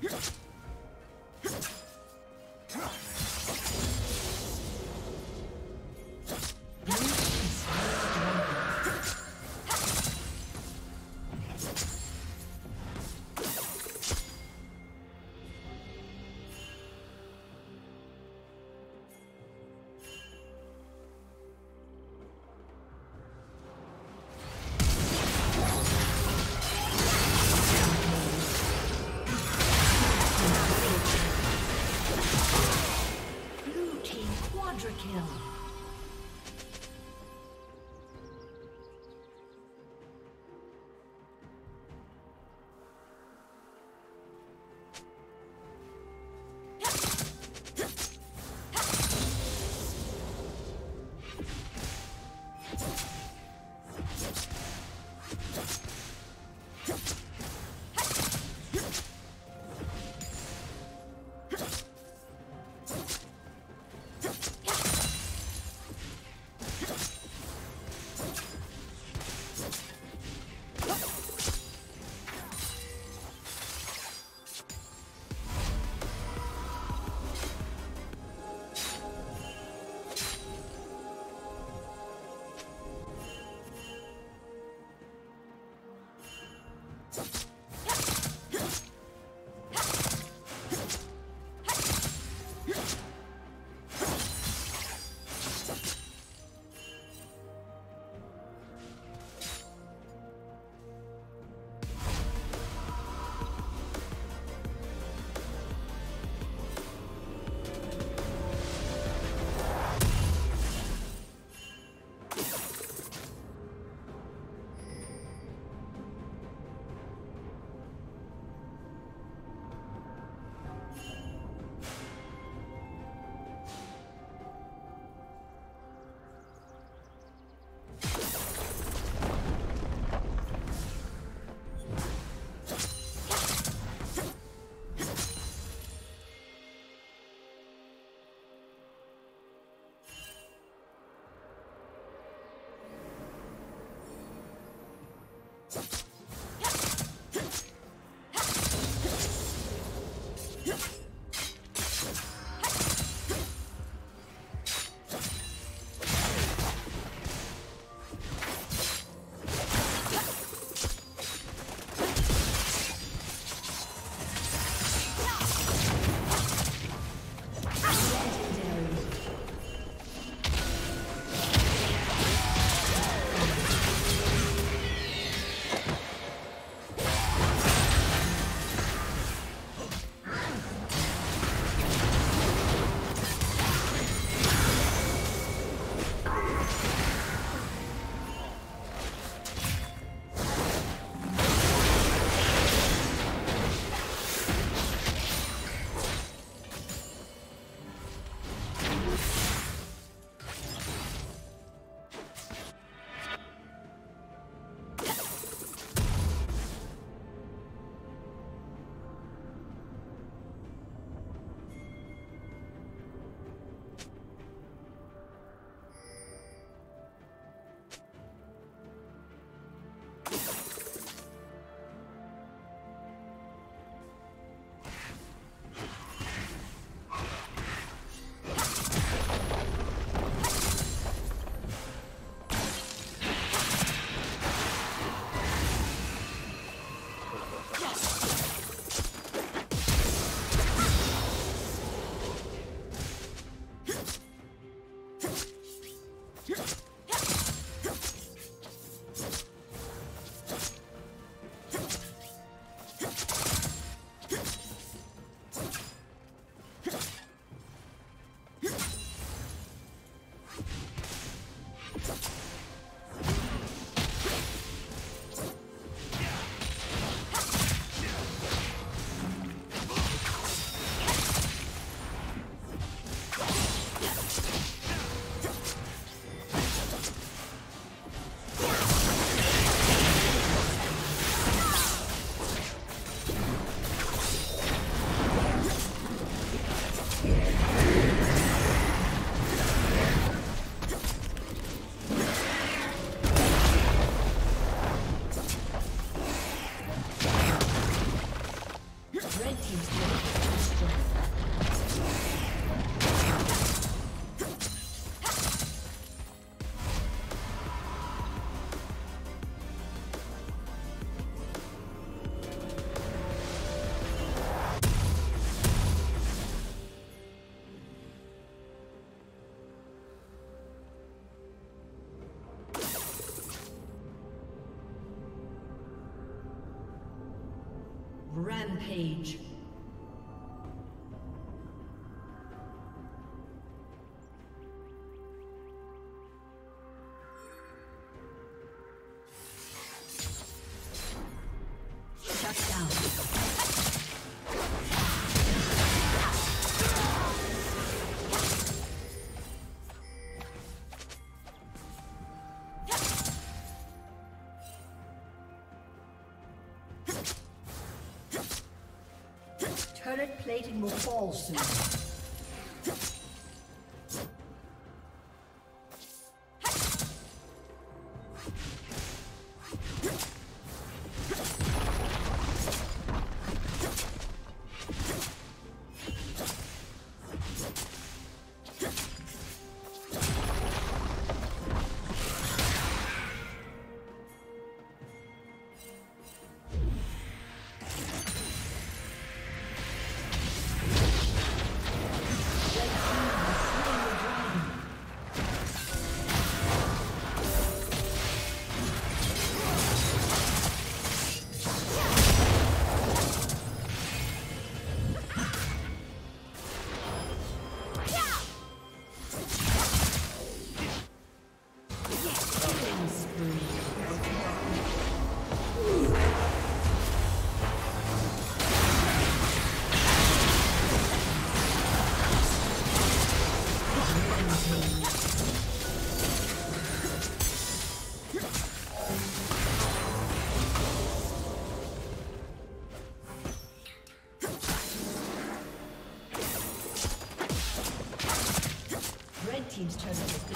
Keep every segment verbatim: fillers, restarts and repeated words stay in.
Yeah. Rampage. Turret plating will fall soon. Team's turn to be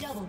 double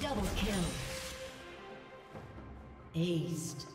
double kill. Aced.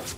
Aced.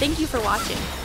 Thank you for watching.